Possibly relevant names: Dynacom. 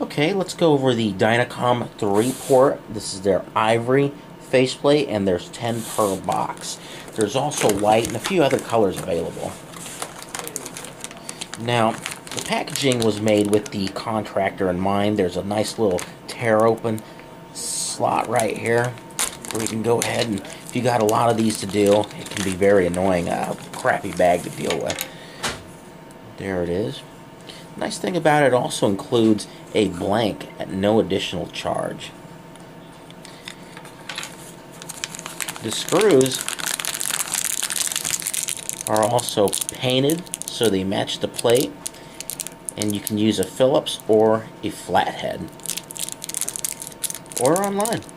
Okay, let's go over the Dynacom 3-port. This is their ivory faceplate, and there's 10 per box. There's also white and a few other colors available. Now, the packaging was made with the contractor in mind. There's a nice little tear-open slot right here where you can go ahead and, if you got a lot of these to do, it can be very annoying, crappy bag to deal with. There it is. Nice thing about it also includes a blank at no additional charge. The screws are also painted so they match the plate, and you can use a Phillips or a flathead. Order online.